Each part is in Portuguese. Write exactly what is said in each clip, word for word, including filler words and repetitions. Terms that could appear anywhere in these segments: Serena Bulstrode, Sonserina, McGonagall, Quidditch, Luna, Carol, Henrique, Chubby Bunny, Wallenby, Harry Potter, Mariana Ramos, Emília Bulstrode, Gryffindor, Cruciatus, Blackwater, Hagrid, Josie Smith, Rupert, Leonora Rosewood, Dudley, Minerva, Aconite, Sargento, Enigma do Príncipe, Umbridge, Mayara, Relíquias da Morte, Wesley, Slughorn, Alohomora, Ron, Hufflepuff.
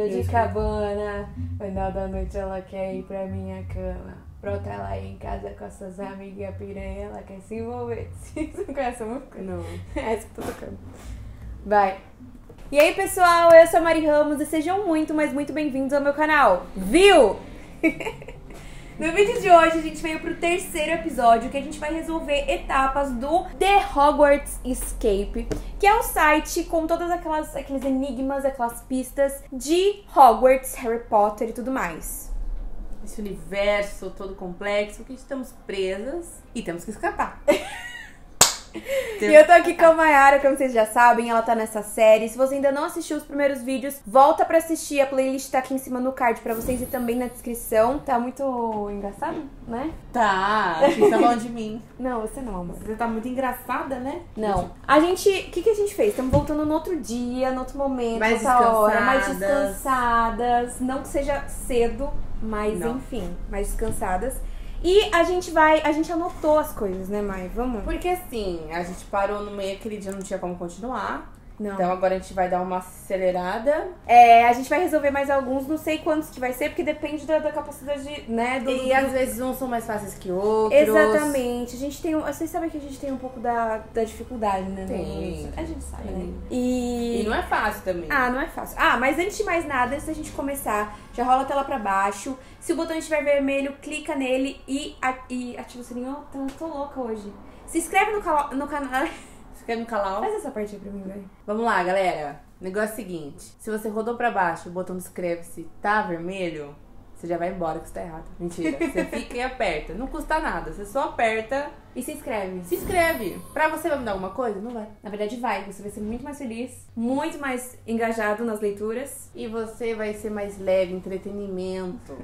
ando de cabana, no final da noite ela quer ir pra minha cama. Pronto, ela ir em casa com essas amigas piranha, ela quer se envolver. Vocês não conhecem essa música? Não. É essa que eu tô tocando. Vai. E aí, pessoal, eu sou a Mari Ramos e sejam muito, mas muito bem-vindos ao meu canal. Viu? No vídeo de hoje, a gente veio pro terceiro episódio, que a gente vai resolver etapas do The Hogwarts Escape, que é um site com todas aquelas aqueles enigmas, aquelas pistas de Hogwarts, Harry Potter e tudo mais. Esse universo todo complexo, que estamos presas e temos que escapar. E eu tô aqui com a Mayara, como vocês já sabem, ela tá nessa série. Se você ainda não assistiu os primeiros vídeos, volta pra assistir. A playlist tá aqui em cima no card pra vocês e também na descrição. Tá muito engraçado, né? Tá, vocês tá falando de mim. Não, você não, amor. Você tá muito engraçada, né? Não. A gente, o que, que a gente fez? Estamos voltando no outro dia, no outro momento, mais descansadas. Hora, mais descansadas. Não que seja cedo, mas não. Enfim, mais descansadas. E a gente vai... A gente anotou as coisas, né, Mai? Vamos? Porque, assim, a gente parou no meio aquele dia, não tinha como continuar. Não. Então, agora a gente vai dar uma acelerada. É, a gente vai resolver mais alguns. Não sei quantos que vai ser, porque depende da, da capacidade, de, né? Do, e, do... às vezes, uns são mais fáceis que outros. Exatamente. A gente tem... Vocês sabem que a gente tem um pouco da, da dificuldade, né? Tem. A gente sabe, tem. Né? E... e não é fácil também. Ah, não é fácil. Ah, mas antes de mais nada, antes da gente começar, já rola a tela pra baixo. Se o botão estiver vermelho, clica nele e, a, e ativa o sininho. Oh, tô, tô louca hoje. Se inscreve no canal... No cana... Se inscreve no canal. Faz essa parte aí pra mim, velho. Vamos lá, galera. O negócio é o seguinte. Se você rodou pra baixo, o botão de inscreve-se tá vermelho, você já vai embora que você tá errado. Mentira. Você fica e aperta. Não custa nada. Você só aperta... E se inscreve. Se inscreve. Pra você vai mudar alguma coisa? Não vai. Na verdade vai. Você vai ser muito mais feliz, muito mais engajado nas leituras. E você vai ser mais leve, entretenimento.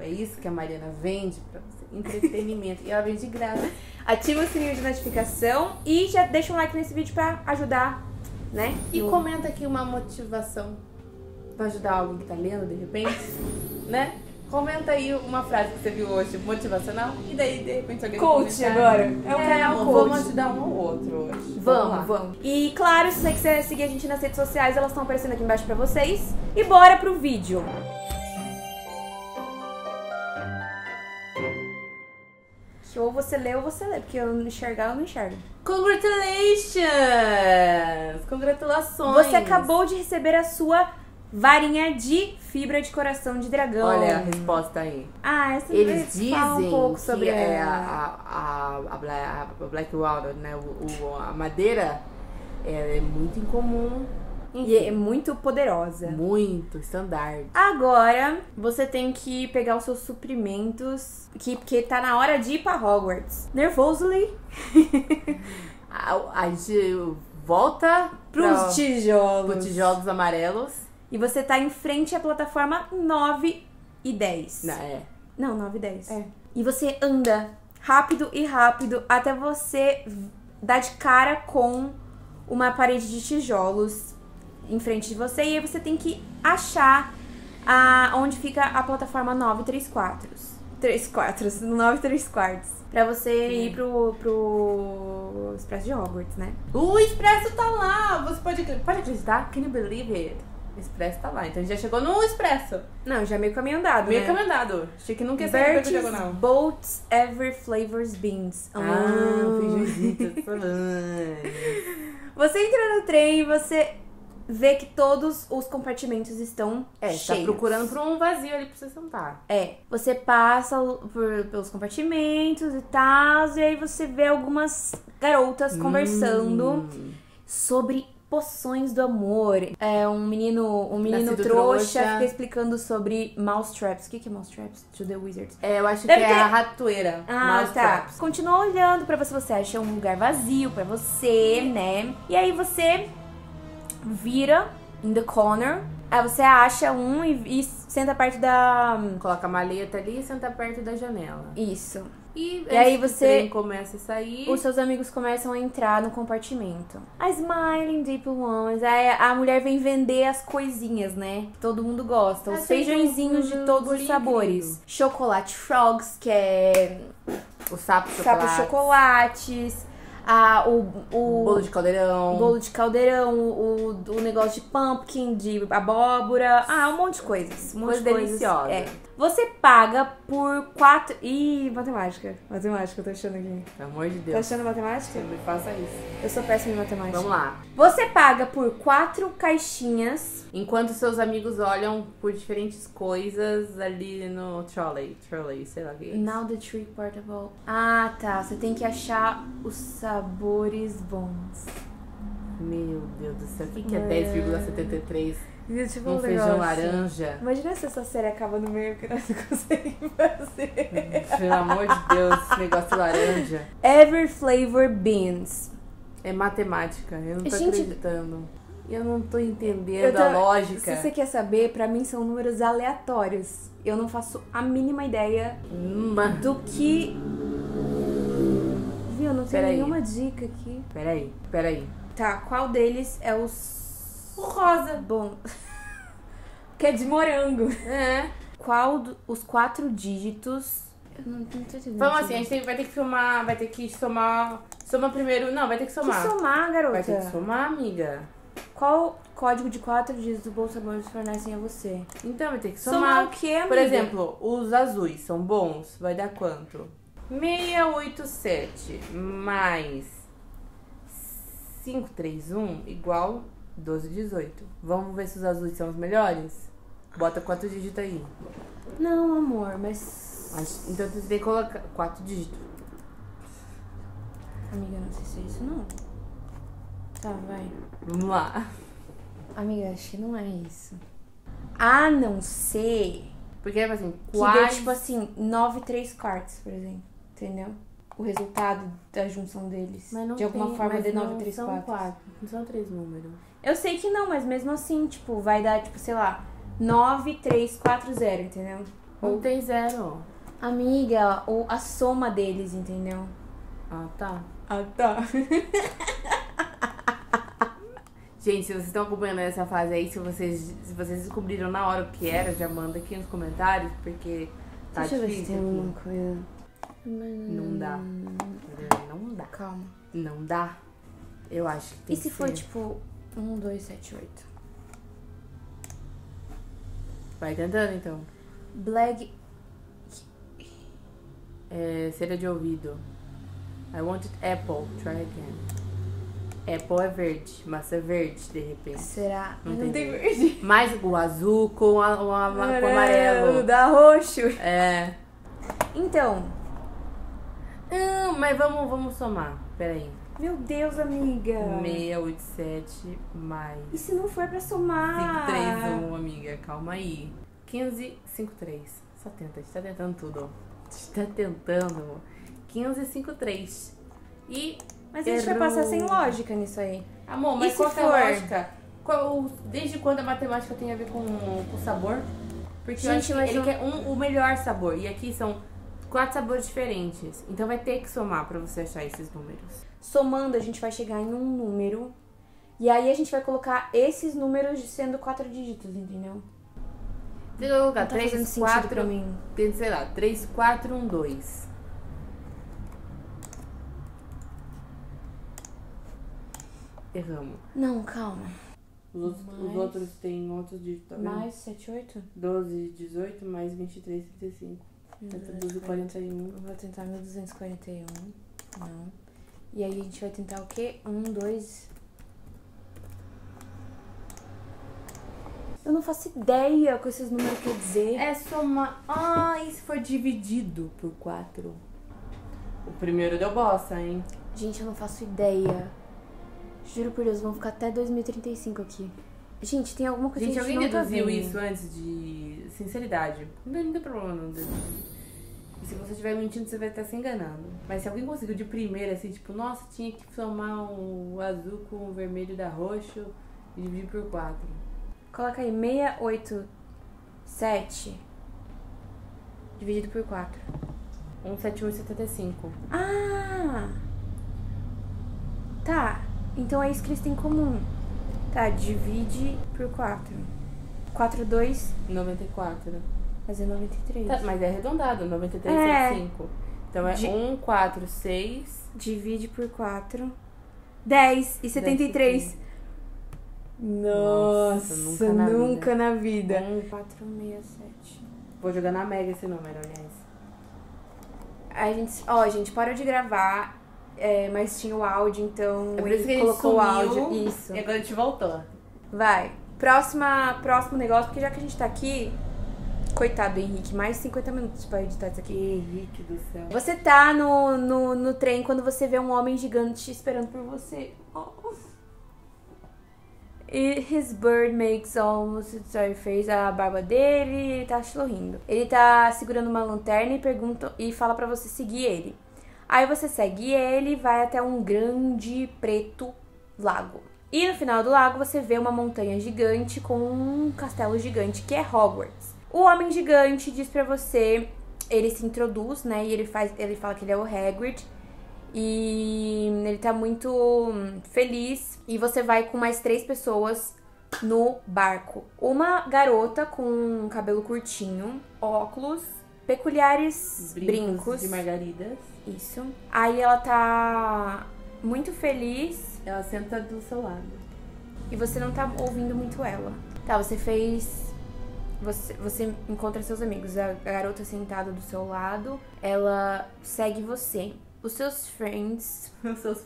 É isso que a Mariana vende pra você. Entretenimento. E ela vende de graça. Ativa o sininho de notificação e já deixa um like nesse vídeo pra ajudar, né? E no... comenta aqui uma motivação pra ajudar alguém que tá lendo, de repente, né? Comenta aí uma frase que você viu hoje, motivacional, e daí de repente alguém coach comentar. Agora. É, um é o coach. Vamos ajudar um ao outro hoje. Vamos, vamos. E claro, se você quiser seguir a gente nas redes sociais, elas estão aparecendo aqui embaixo pra vocês. E bora pro vídeo. Que ou você lê ou você lê, porque eu não enxergar, eu não enxergo. Congratulations! Congratulações! Você acabou de receber a sua... varinha de fibra de coração de dragão. Olha a resposta aí. Ah, essa eles dizem um pouco sobre que é a, a, a, a Blackwater, né? O, o, a madeira é, é muito incomum. E é muito poderosa. Muito, standard. Agora, você tem que pegar os seus suprimentos, que, porque tá na hora de ir pra Hogwarts. Nervously. a, a gente volta pros pra, tijolos. Pros tijolos amarelos. E você tá em frente à plataforma nove e dez. Não, é. Não, nove e dez. É. E você anda rápido e rápido até você dar de cara com uma parede de tijolos em frente de você. E aí você tem que achar a, onde fica a plataforma nove e três quartos. três quartos, nove e três quartos. Pra você ir pro, pro Expresso de Hogwarts, né? O Expresso tá lá! Você pode, pode acreditar? Can you believe it? O Expresso tá lá, então a gente já chegou no Expresso. Não, já meio caminho andado, Meio né? caminho andado. Achei que nunca ia sair do diagonal. Boats, every flavors, beans. Ah, ah feijãozinho. Você entra no trem e você vê que todos os compartimentos estão é, cheios. Tá procurando por um vazio ali pra você sentar. É, você passa por, pelos compartimentos e tal, e aí você vê algumas garotas conversando hum. sobre... poções do amor. É um menino, um menino trouxa, trouxa fica explicando sobre mousetraps. O que que é mousetraps? To the wizards. É, eu acho Deve que ter... é a ratoeira. Ah, mousetraps. Tá. Continua olhando pra ver se você acha um lugar vazio pra você, né? E aí você vira in the corner. Aí você acha um e, e senta perto da... Coloca a maleta ali e senta perto da janela. Isso. E, e aí você começa a sair. Os seus amigos começam a entrar no compartimento. A smiling deep ones. Aí a mulher vem vender as coisinhas, né? Que todo mundo gosta. Os feijõezinhos de todos os sabores. Chocolate frogs, que é... O sapo chocolate. Sapo chocolates. a, o, o... Bolo de caldeirão. Bolo de caldeirão, o, o negócio de pumpkin, de abóbora. Ah, um monte de coisas. Um monte coisa de coisas. Deliciosa. É. Você paga por quatro... Ih, matemática. Matemática, eu tô achando aqui. Pelo amor de Deus. Tá achando matemática? Eu faço isso. Eu sou péssima em matemática. Vamos lá. Você paga por quatro caixinhas. Enquanto seus amigos olham por diferentes coisas ali no trolley. Trolley, sei lá o que é isso. Now the tree portable. Ah, tá. Você tem que achar os sabores bons. Meu Deus do céu. O que é dez vírgula setenta e três? Tipo um, um feijão laranja. Imagina se essa série acaba no meio que nós não conseguimos fazer. Pelo amor de Deus, esse negócio laranja. Every flavor beans. É matemática, eu não tô Gente, acreditando. Eu não tô entendendo tô, a lógica. Se você quer saber, pra mim são números aleatórios. Eu não faço a mínima ideia Uma. do que... Viu, não tem pera nenhuma aí. dica aqui. Peraí, peraí. Tá, qual deles é o... O rosa. Bom. Que é de morango. É. Qual do, os quatro dígitos... Eu não tô entendendo. Vamos assim, a gente tem, vai ter que filmar, vai ter que somar... Soma primeiro... Não, vai ter que somar. Vai ter que somar, garota. Vai ter que somar, amiga. Qual código de quatro dígitos do bom sabor fornecem a você? Então, vai ter que somar. Somar o quê, amiga? Por exemplo, os azuis são bons. Vai dar quanto? seiscentos e oitenta e sete mais quinhentos e trinta e um igual... doze, dezoito. Vamos ver se os azuis são os melhores? Bota quatro dígitos aí. Não, amor, mas... Acho... Então você tem que colocar quatro dígitos. Amiga, não sei se é isso não. Tá, vai. Vamos lá. Amiga, acho que não é isso. A não ser... Porque é assim, quais... Que deu tipo assim, nove, três quartos, por exemplo. Entendeu? O resultado da junção deles. Mas não de alguma tem, forma, de nove, três, quatro. Não são três números. Eu sei que não, mas mesmo assim, tipo, vai dar, tipo, sei lá, nove, três, quatro, zero, entendeu? Não Ou... tem zero. Amiga, ou a soma deles, entendeu? Ah, tá. Ah, tá. Gente, se vocês estão acompanhando essa fase aí, se vocês, se vocês descobriram na hora o que era, já manda aqui nos comentários, porque tá Deixa difícil. Deixa eu ver se tem alguma coisa... Não dá. Não dá. Calma. Não dá. Eu acho que tem. E se que for ser... tipo um, dois, sete, oito? Vai tentando então. Black. É, cera de ouvido. I wanted apple. Try again. Apple é verde. Maçã verde, de repente. Será? Não, não tem verde. verde. Mas o azul com, a, com, a, com o amarelo. Dá roxo. É. Então. Não, mas vamos, vamos somar. Peraí. Meu Deus, amiga. seiscentos e oitenta e sete mais... E se não for pra somar? cinco, três, um, amiga. Calma aí. quinze, cinco, três. Só tenta. A gente tá tentando tudo. A gente tá tentando. quinze, cinco, três. E... Mas a gente errou. Vai passar sem lógica nisso aí. Amor, mas qual é a lógica? Qual, desde quando a matemática tem a ver com o sabor? Porque gente, eu acho que ele eu... quer um, o melhor sabor. E aqui são... Quatro sabores diferentes. Então vai ter que somar pra você achar esses números. Somando, a gente vai chegar em um número. E aí a gente vai colocar esses números sendo quatro dígitos, entendeu? Você vai colocar três, quatro... Pra mim. Sei lá, três, quatro, um, dois. Erramos. Não, calma. Os outros, mais... os outros têm outros dígitos, tá vendo? Mais sete, oito? doze, dezoito, mais vinte e três, trinta e cinco. mil duzentos e quarenta e um. Eu vou tentar mil duzentos e quarenta e um. Não. E aí a gente vai tentar o quê? um, dois. Eu não faço ideia com esses números que eu dizer. É somar. Ah, e se for dividido por quatro? O primeiro deu bosta, hein? Gente, eu não faço ideia. Juro por Deus, vão ficar até dois mil e trinta e cinco aqui. Gente, tem alguma coisa gente, que a gente não tá vendo. Gente, alguém deduziu isso antes de... Sinceridade. Não, não tem problema não deduzir. E se você estiver mentindo, você vai estar se enganando. Mas se alguém conseguiu de primeira, assim, tipo... Nossa, tinha que somar o um azul com o vermelho da roxo e dividir por quatro. Coloca aí seiscentos e oitenta e sete dividido por quatro. cento e setenta e um e setenta e cinco. Ah! Tá. Então é isso que eles têm em comum. Tá, divide por quatro. quatro, dois... noventa e quatro. Mas é noventa e três. Tá, mas é arredondado, noventa e três, é. setenta e cinco. Então é um, quatro, seis. Divide por quatro. dez e setenta e três. Nossa, Nossa, nunca, nunca na vida. um, quatro, seis, sete. Vou jogar na Mega esse número, aliás. A gente, ó, a gente parou de gravar, é, mas tinha o áudio, então é ele colocou o áudio. Isso. E agora a gente voltou. Vai. Próxima, próximo negócio, porque já que a gente tá aqui... Coitado do Henrique, mais cinquenta minutos pra editar isso aqui. Henrique do céu. Você tá no, no, no trem quando você vê um homem gigante esperando por você. Oh. E his bird makes almost... Sorry, fez a barba dele e ele tá sorrindo. Ele tá segurando uma lanterna e pergunta e fala pra você seguir ele. Aí você segue ele e vai até um grande preto lago. E no final do lago você vê uma montanha gigante com um castelo gigante que é Hogwarts. O homem gigante diz pra você, ele se introduz, né, e ele, faz, ele fala que ele é o Hagrid, e ele tá muito feliz, e você vai com mais três pessoas no barco. Uma garota com cabelo curtinho, óculos, peculiares brincos, brincos de margaridas. Isso. Aí ela tá muito feliz. Ela senta do seu lado. E você não tá ouvindo muito ela. Tá, você fez... Você, você encontra seus amigos, a garota sentada do seu lado, ela segue você. Os seus friends, os seus,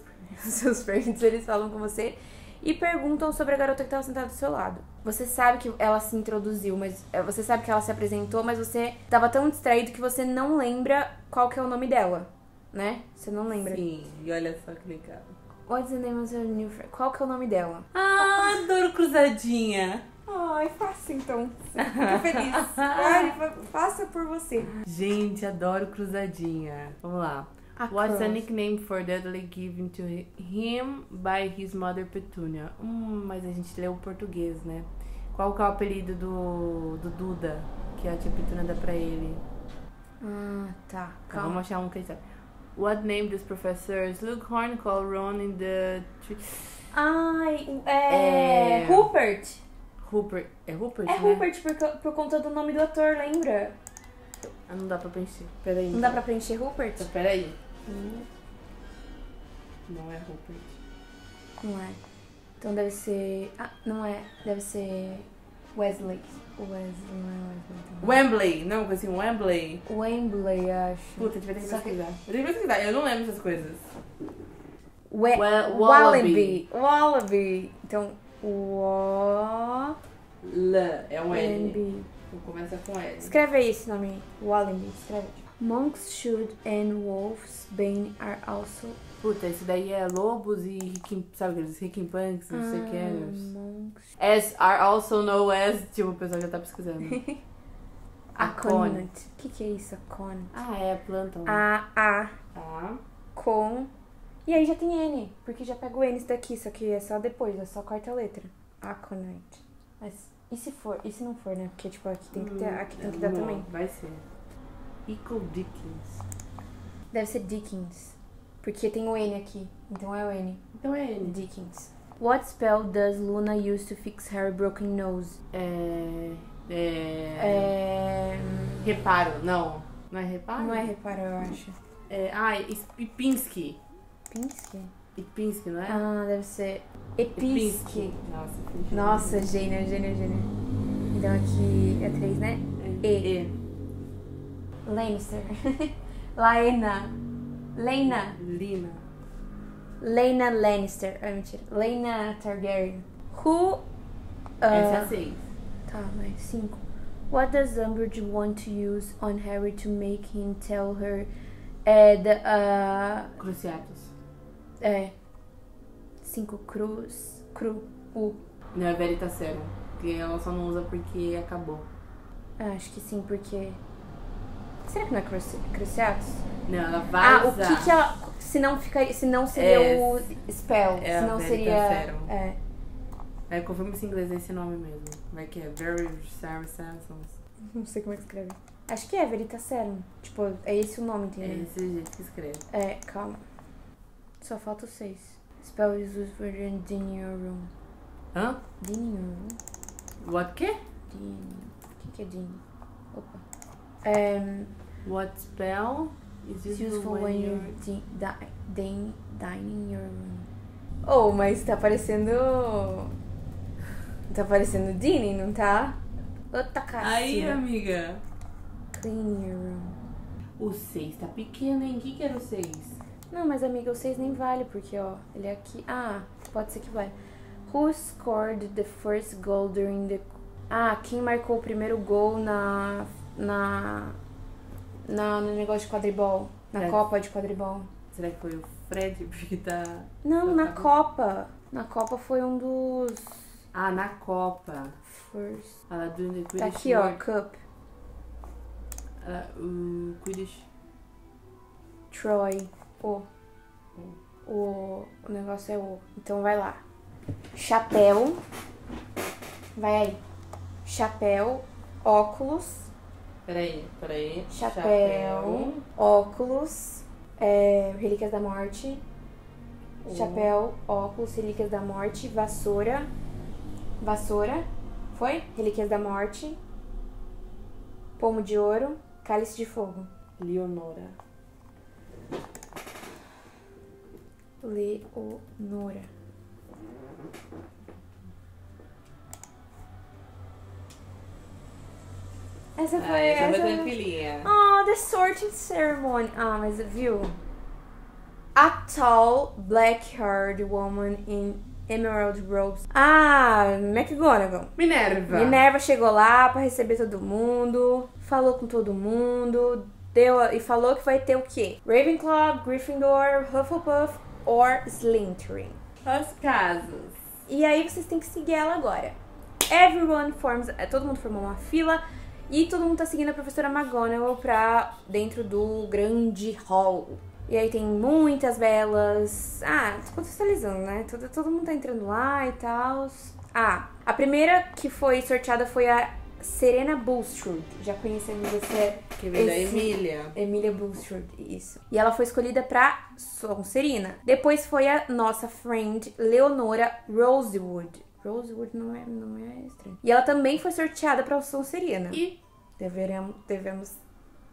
os seus friends, eles falam com você e perguntam sobre a garota que estava sentada do seu lado. Você sabe que ela se introduziu, mas você sabe que ela se apresentou, mas você estava tão distraído que você não lembra qual que é o nome dela, né? Você não lembra. Sim, e olha só que legal. What's the name of your new friend? Qual que é o nome dela? Ah, adoro cruzadinha. Ai, faça então. Fico feliz. Ai, faça por você. Gente, adoro cruzadinha. Vamos lá. A What's cross. A nickname for Dudley given to him by his mother Petunia? Hum, mas a gente leu o português, né? Qual que é o apelido do, do Duda que a tia Petunia dá pra ele? Ah, tá. Calma. Vamos achar um que ele sabe. What name does Professor Slughorn call Ron in the... Ai, é... é... Rupert. Rupert. É Rupert, É né? Rupert por, por conta do nome do ator, lembra? Ah, não dá pra preencher. Peraí. Não dá pra preencher Rupert? Então, peraí. Hum. Não é Rupert. Não é. Então deve ser... Ah, não é. Deve ser... Wesley. Wesley, não é Wesley. Não. Wembley. Não, foi assim, Wembley. Wembley, acho. Puta, a gente vai ter que pesquisar. Eu tenho que pesquisar. Eu não lembro essas coisas. We well, Wallenby. Wallenby. Wallenby. Então... O... L. É um L. Começa com L. Escreve aí esse nome. Wallenby. Escreve. Monks, should and wolves, bane are also... Puta, esse daí é lobos e... Riquim, sabe aqueles riquimpunks? Não ah, sei o que é. Monks... As are also known as... Tipo, o pessoal já tá pesquisando. Aconite. O que que é isso? Aconite. Ah, é planta. A, A. A. Com... E aí já tem N, porque já pega o N daqui, só que é só depois, é só a quarta letra. Aconite. Mas e se for? E se não for, né? Porque, tipo, aqui tem que, ter, aqui tem que dar não, também. Vai ser. Equal Dickens. Deve ser Dickens, porque tem o N aqui, então é o N. Então é N. Dickens. What spell does Luna use to fix her broken nose? É... É... é... Reparo, não. Não é reparo? Não é reparo, eu acho. É... Ah, Pinsky. Pinsky? Pinsky, não é? Ah, deve ser Epinsky. Nossa, Nossa, gênio, gênio, gênio. Então aqui é três, né? É. E. E. Lannister. Laena. Lena. Lina. Lena Lannister. Ah, mentira. Lena Targaryen. Who... Uh, Essa é a seis. Tá, mas cinco. What does Umbridge want to use on Harry to make him tell her... É da... Uh, Cruciatus. É. Cinco cruz... Cru... U. Não, é Verita Serum. Porque ela só não usa porque acabou. Ah, acho que sim, porque... Será que não é cruci Cruciatus? Não, ela vai ah, usar. Ah, o que que ela... Se não, ficaria, se não seria é, o spell. É se não seria... Serum. É. É, confirma esse inglês, é esse nome mesmo. Vai que é Very Saracens. Não sei como é que escreve. Acho que é Verita Serum. Tipo, é esse o nome, entendeu? É esse o jeito que escreve. É, calma. Só falta o seis. Spell is used for dining your room. Hã? Dining your room. What que? Dining. O que que é dining? Opa. Um, What spell It's useful when, when you're di di din dining your room. Oh, mas tá parecendo... Tá parecendo dining, não tá? Outra caixinha. Aí, amiga. Clean your room. O seis tá pequeno, hein? O que que era o seis? Não, mas amiga, o seis nem vale, porque ó, ele é aqui... Ah, pode ser que vale. Who scored the first goal during the... Ah, quem marcou o primeiro gol na... Na... na no negócio de quadribol. Na é. Copa de quadribol. Será que foi o Fred? Porque tá... Não, na Copa. Na Copa foi um dos... Ah, na Copa. First. Ah, during the Quidditch. Tá aqui, ó, Cup. Uh, um, Quidditch. Troy. O. o. O negócio é o. Então vai lá. Chapéu. Vai aí. Chapéu, óculos. Peraí, peraí. Chapéu, Chapéu. óculos, é, relíquias da morte. Oh. Chapéu, óculos, relíquias da morte, vassoura. Vassoura. Foi? Relíquias da morte. Pomo de ouro, cálice de fogo. Leonora. Leonora. Essa foi... Ah, essa foi tranquilinha. Oh, the sorting ceremony. Ah, mas viu? A tall, black-haired woman in emerald robes. Ah, McGonagall. Minerva. Minerva chegou lá pra receber todo mundo. Falou com todo mundo. Deu a, e falou que vai ter o quê? Ravenclaw, Gryffindor, Hufflepuff or Slytherin. Os casos. E aí vocês têm que seguir ela agora. Everyone forms... Todo mundo formou uma fila. E todo mundo tá seguindo a professora McGonagall pra dentro do grande hall. E aí tem muitas velas... Ah, tô contextualizando, né? Todo, todo mundo tá entrando lá e tal. Ah, a primeira que foi sorteada foi a Serena Bulstrode. Já conhecemos essa... Que veio da Emília. Emília Bulstrode, isso. E ela foi escolhida pra Sonserina. Depois foi a nossa friend Leonora Rosewood. Rosewood não é, não é estranho. E ela também foi sorteada pra Sonserina. E deveremos, devemos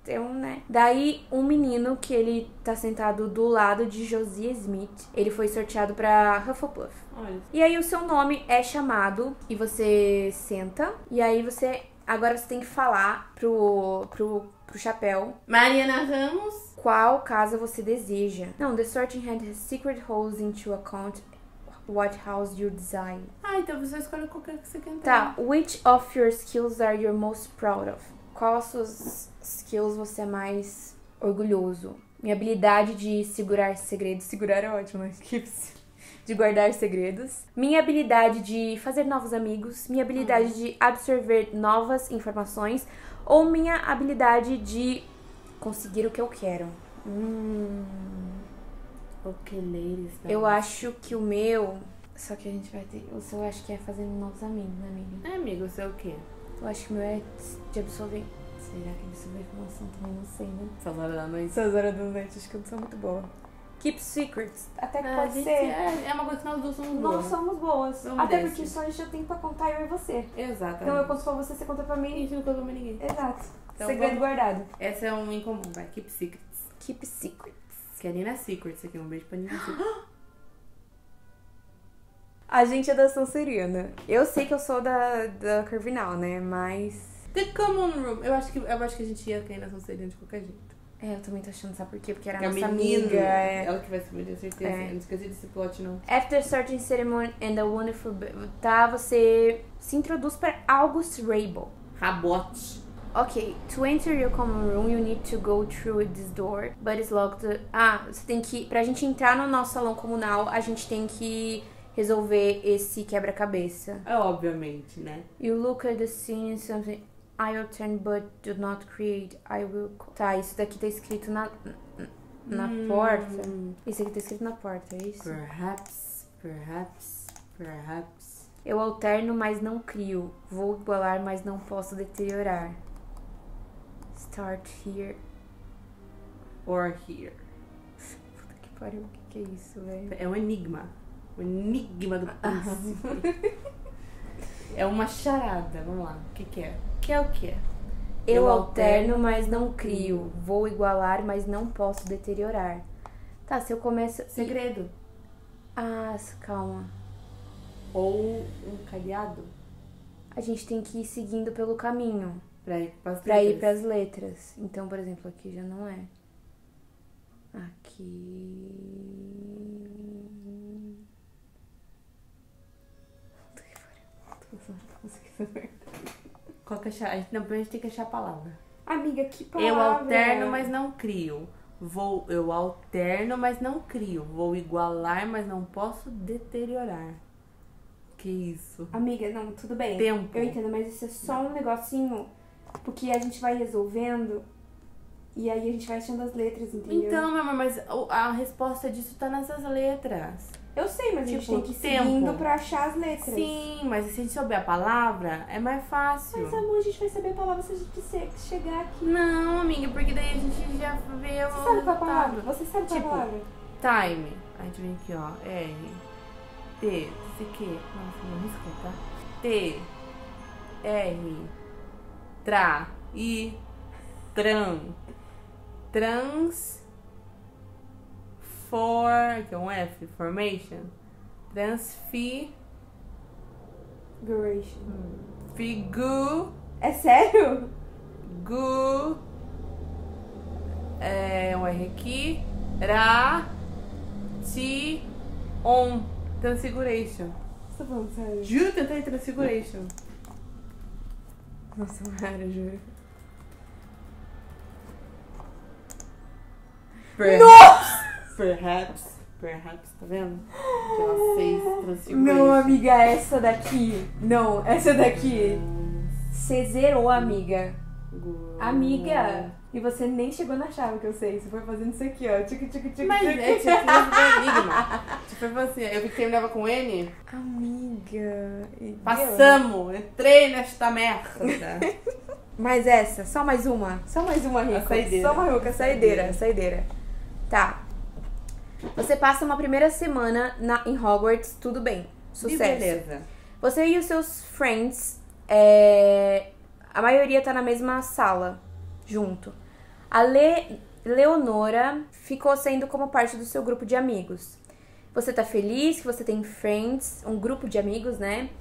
ter um, né? Daí, um menino que ele tá sentado do lado de Josie Smith. Ele foi sorteado pra Hufflepuff. Olha. E aí, o seu nome é chamado e você senta. E aí, você... Agora você tem que falar pro, pro, pro chapéu. Mariana Ramos. Qual casa você deseja. Não, the sorting had his secret holes into account... What house you design? Ah, então você escolhe qualquer que você quer entrar. Tá, which of your skills are you most proud of? Qual as suas skills você é mais orgulhoso? Minha habilidade de segurar segredos. Segurar é ótimo, né? De guardar segredos. Minha habilidade de fazer novos amigos. Minha habilidade ah. de absorver novas informações. Ou minha habilidade de conseguir o que eu quero. Hum... Okay, ladies, eu acho que o meu... Só que a gente vai ter... O seu eu acho que é fazendo novos amigos, né, amiga? É, amigo, o seu é o quê? Eu acho que o meu é de absorver. Será que absorver informação também? Não sei, né? Essas horas da noite. Essas horas da noite, acho que eu não sou muito boa. Keep secrets. Até que ah, pode ser. É, é uma coisa que nós duas somos nós boas. Nós somos boas. Vamos até desse. Porque só a gente já tem pra contar eu e você. Exato. Então eu conto pra você, você conta pra mim. E eu não conto pra ninguém. Exato. Então, segredo vamos... guardado. Essa é um incomum, vai. Keep secrets. Keep secrets. Que é Nina Secrets aqui, um beijo pra Nina Secrets. A gente é da Sonserina. Eu sei que eu sou da, da Corvinal, né? Mas... The Common Room. Eu acho, que, eu acho que a gente ia cair na Sonserina de qualquer jeito. É, eu também tô achando, sabe por quê? Porque era a nossa menina, amiga. É... Ela que vai subir, tenho certeza. É. Eu não esqueci desse plot, não. After starting ceremony and a wonderful... Tá, você se introduz para August Rainbow. Rabote. Ok, to enter your common room, you need to go through this door, but it's locked... Ah, você tem que... Pra gente entrar no nosso salão comunal, a gente tem que resolver esse quebra-cabeça. É, obviamente, né? You look at the scene, something... I obtain, but do not create, I will... Tá, isso daqui tá escrito na... Na hmm. porta? Isso aqui tá escrito na porta, é isso? Perhaps, perhaps, perhaps... Eu alterno, mas não crio. Vou igualar, mas não posso deteriorar. Start here or here. Puta que pariu, o que, que é isso, velho? É um enigma. O enigma do príncipe. É uma charada, vamos lá. O que que é? O que é o que é? Eu alterno, mas não crio. Vou igualar, mas não posso deteriorar. Tá, se eu começo... Segredo. Ah, calma. Ou um cadeado. A gente tem que ir seguindo pelo caminho. Pra ir pras pra letras. ir pras letras. Então, por exemplo, aqui já não é. Aqui... Qual que é a gente, não, a gente tem que achar a palavra. Amiga, que palavra? Eu alterno, mas não crio. Vou, eu alterno, mas não crio. Vou igualar, mas não posso deteriorar. Que isso? Amiga, não, tudo bem. Tempo. Eu entendo, mas isso é só um negocinho, porque a gente vai resolvendo e aí a gente vai achando as letras, entendeu? Então, meu amor, mas a resposta disso tá nessas letras. Eu sei, mas tipo, a gente tem que ir seguindo pra achar as letras. Sim, mas se a gente souber a palavra, é mais fácil. Mas, amor, a gente vai saber a palavra se a gente chegar aqui. Não, amiga, porque daí a gente já vê o... Você sabe qual a palavra? Você sabe qual a palavra? Time. A gente vem aqui, ó. R. T. C. Q. Nossa, não risco, tá? T. R. Tra. I. Tran. Trans... For, que é um F, formation, transfiguration, figu, é sério? Gu, é um R aqui, ra, ti, on, transfiguration. Você tá falando sério? Juro que eu tentei transfiguration. Nossa, Mara, juro. Nossa! Perhaps, perhaps, tá vendo? Aquela seis transfiguration. Não, amiga, essa daqui. Não, essa daqui. Você zerou, amiga. Amiga. E você nem chegou na chave que eu sei. Você foi fazendo isso aqui, ó. Tic, tic, tic, mas tic. É, tinha que enigma. Tipo assim, eu vi que terminava com N. Amiga. Passamos. Entrei nesta merda. Mas essa, só mais uma. Só mais uma, Rica. Só uma, Rica. Saideira, saideira. Tá. Você passa uma primeira semana na, em Hogwarts, tudo bem, sucesso. E beleza. Você e os seus friends, é, a maioria tá na mesma sala, junto. A Le, Leonora ficou sendo como parte do seu grupo de amigos. Você tá feliz que você tem friends, um grupo de amigos, né?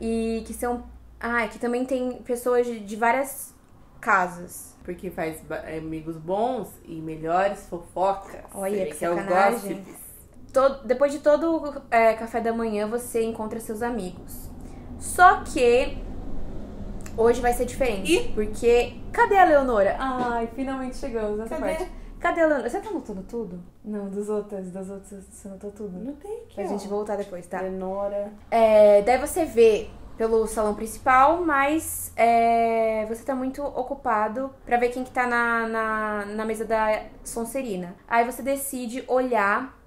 E que são... Ah, que também tem pessoas de, de várias casas. Porque faz amigos bons e melhores fofocas. Olha, que sacanagem. Todo, depois de todo é, café da manhã, você encontra seus amigos. Só que hoje vai ser diferente. E? Porque... Cadê a Leonora? Ai, finalmente chegamos nessa Cadê? parte. Cadê a Leonora? Você tá anotando tudo? Não, dos outros, das outras você anotou tudo. Não tem que... Pra ó. gente voltar depois, tá? Leonora... É, daí você vê... Pelo salão principal, mas é, você tá muito ocupado pra ver quem que tá na, na, na mesa da Sonserina. Aí você decide olhar,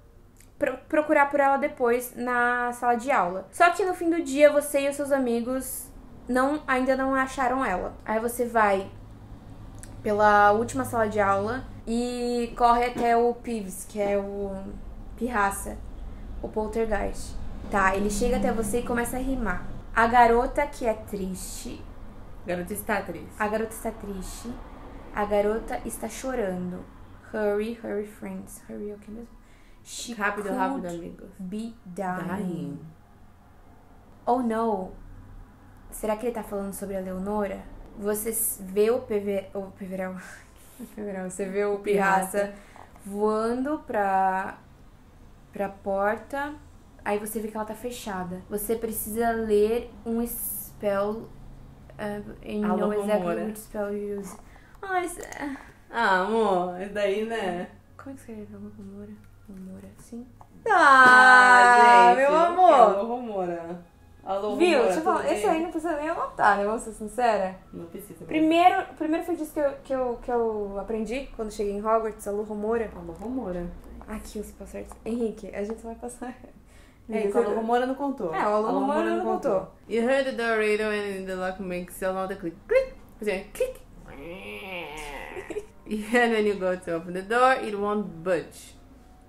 pro, procurar por ela depois na sala de aula. Só que no fim do dia, você e os seus amigos não, ainda não acharam ela. Aí você vai pela última sala de aula e corre até o Peeves, que é o Pirraça, o Poltergeist. Tá, ele chega até você e começa a rimar. A garota que é triste. A garota está triste. A garota está triste. A garota está chorando. Hurry, hurry, friends. Hurry, o que mesmo? She rápido, rápido, amigos. Be dying. Oh no. Será que ele tá falando sobre a Leonora? Você vê o P V. O Peverão. Você vê o Pirraça voando pra. pra porta. Aí você vê que ela tá fechada. Você precisa ler um spell... Uh, Alohomora. Exactly spell you use. Ah, isso... ah, amor, é daí, né? Como é que escreve Alohomora? Alohomora, sim. Ah, ah gente, meu amor! Alohomora. Alohomora. Viu? Deixa eu falar, esse aí não precisa nem anotar, né? Vamos ser sincera. Não precisa mesmo. Primeiro, primeiro foi disso que eu, que, eu, que eu aprendi quando cheguei em Hogwarts, Alohomora. Alohomora. Aqui os passarinhos. Henrique, a gente vai passar... É, o Alohomora não contou. É, o Alohomora não, não contou. contou. You heard the radio and the lock makes a loud click. Click! Click! And when you go to open the door, it won't budge.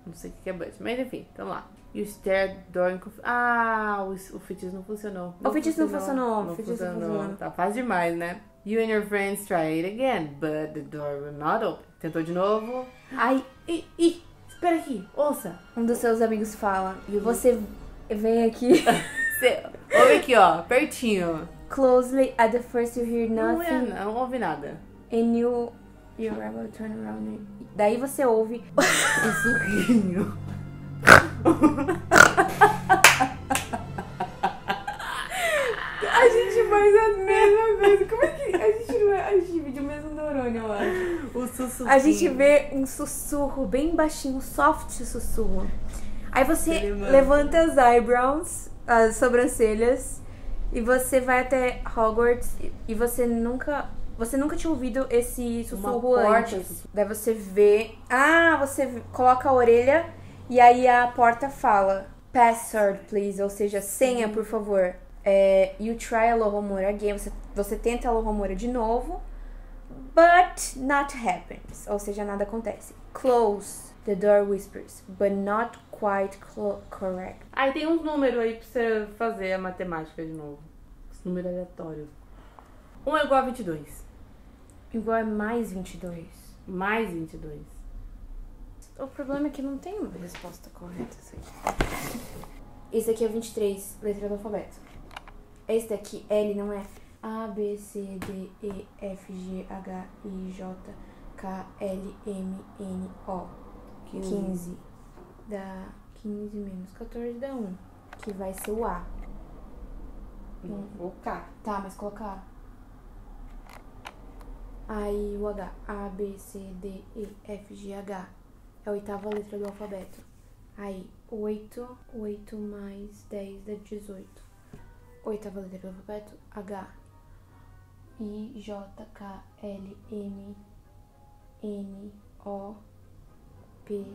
Não sei o que é budge, mas enfim, então lá. E o Stare Doing... Ah, o, o feitiço não funcionou. Não o feitiço funcionou, não funcionou. Não feitiço funcionou. funcionou. Tá fácil demais, né? You and your friends try it again, but the door will not open. Tentou de novo. Ai, ih, ih, espera aqui, ouça. Um dos seus amigos fala. E você vem aqui. Você ouve aqui, ó, pertinho. Closely, at the first you hear nothing. Não, é, não ouve nada. And you... you will turn around. Daí você ouve... um suquinho. A gente faz a mesma coisa. Como é que a gente não é? A gente divide o mesmo neurônio, eu acho. O sussurro. A gente vê um sussurro bem baixinho, um soft sussurro. Aí você Ele levanta as eyebrows, as sobrancelhas, e você vai até Hogwarts e você nunca, você nunca tinha ouvido esse sussurro antes. Daí você vê, ah, você coloca a orelha. E aí a porta fala, password, please, ou seja, senha, por favor. É, you try Alohomora again, você, você tenta Alohomora de novo, but not happens, ou seja, nada acontece. Close, the door whispers, but not quite correct. Aí tem uns números aí pra você fazer a matemática de novo. Os números aleatórios. um é igual a vinte e dois. Igual a mais vinte e dois. Mais vinte e dois. O problema é que não tem uma resposta correta. Isso aqui. Esse aqui é vinte e três, letra do alfabeto. Esse daqui, L, não é F. A, B, C, D, E, F, G, H, I, J, K, L, M, N, O. quinze. Dá quinze menos quatorze, dá um. Que vai ser o A. O K. Tá, mas coloca A. Aí o H. A, B, C, D, E, F, G, H. É a oitava letra do alfabeto. Aí, oito, oito mais dez dá dezoito. Oitava letra do alfabeto, H. I, J, K, L, M, N, O, P,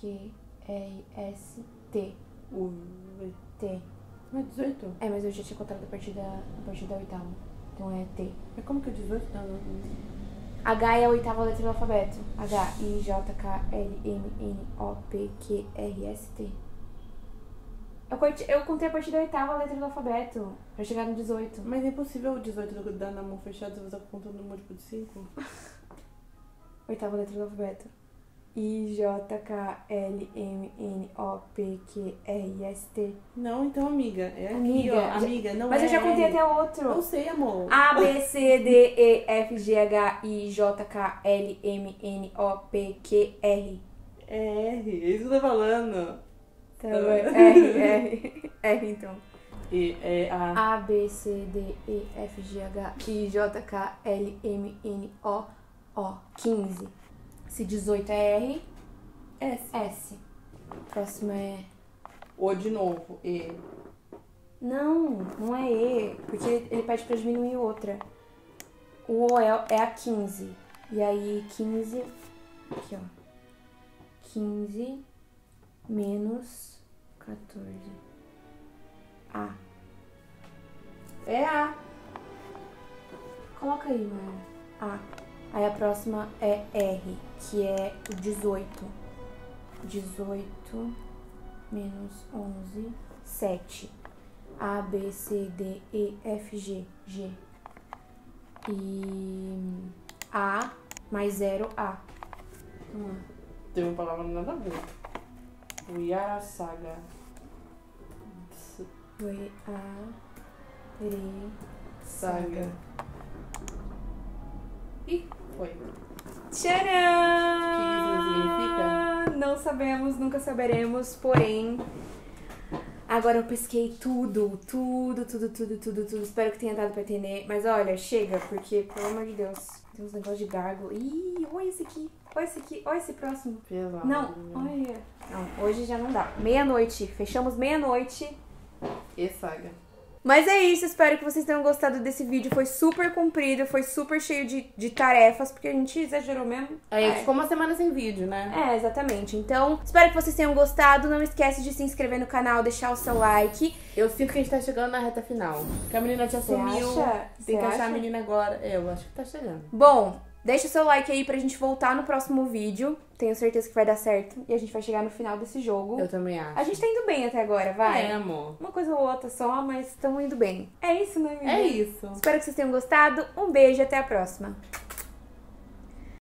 Q, R, S, T. U, V, T. Não é dezoito? É, mas eu já tinha contado a partir da, a partir da oitava. Então é T. Mas como que o dezoito tá no... H é a oitava letra do alfabeto. H, I, J, K, L, M, N, O, P, Q, R, S, T. Eu, eu contei a partir da oitava letra do alfabeto, pra chegar no dezoito. Mas é impossível o dezoito dar na mão fechada se você tá contando no múltiplo de cinco? Oitava letra do alfabeto. I, J, K, L, M, N, O, P, Q, R, S, T. Não, então, amiga. É aqui, amiga, ó. Amiga, não mas é. Mas eu já contei até outro. Eu sei, amor. A, B, C, D, E, F, G, H, I, J, K, L, M, N, O, P, Q, R. É R. É isso que eu tô falando. Tá bom. R, R. R, então. E, E, A. A, B, C, D, E, F, G, H, I, J, K, L, M, N, O, O. quinze. Se dezoito é R, S. S. Próximo é... O de novo, E. Não, não é E, porque ele pede pra diminuir outra. O O é, é a quinze. E aí, quinze... Aqui, ó. quinze menos quatorze. A. É A. Coloca aí, mano. A. Aí a próxima é R, que é o dezoito. dezoito menos onze, sete. A, B, C, D, E, F, G, G. E A mais zero, A. Então, A. Tem uma palavra nada a ver. Uiara Saga. Ui, A, Re, Saga. Ih. Oi. Tcharam! O que isso significa? Não sabemos, nunca saberemos, porém... Agora eu pesquei tudo, tudo, tudo, tudo, tudo, tudo. Espero que tenha dado pra entender. Mas olha, chega, porque, pelo amor de Deus, tem uns negócios de gargo. Ih, olha esse aqui, olha esse aqui, olha esse próximo. Pela não, olha. Não, hoje já não dá. Meia-noite, fechamos meia-noite. E saga. Mas é isso, espero que vocês tenham gostado desse vídeo. Foi super comprido, foi super cheio de, de tarefas, porque a gente exagerou mesmo. Aí é, ficou uma semana sem vídeo, né? É, exatamente. Então, espero que vocês tenham gostado. Não esquece de se inscrever no canal, deixar o seu like. Eu sinto que a gente tá chegando na reta final. Que a menina te assumiu. Tem que achar a menina agora. Eu acho que tá chegando. Bom... Deixa o seu like aí pra gente voltar no próximo vídeo. Tenho certeza que vai dar certo. E a gente vai chegar no final desse jogo. Eu também acho. A gente tá indo bem até agora, vai? É, amor. Uma coisa ou outra só, mas estamos indo bem. É isso, né, minha? É isso. Espero que vocês tenham gostado. Um beijo e até a próxima.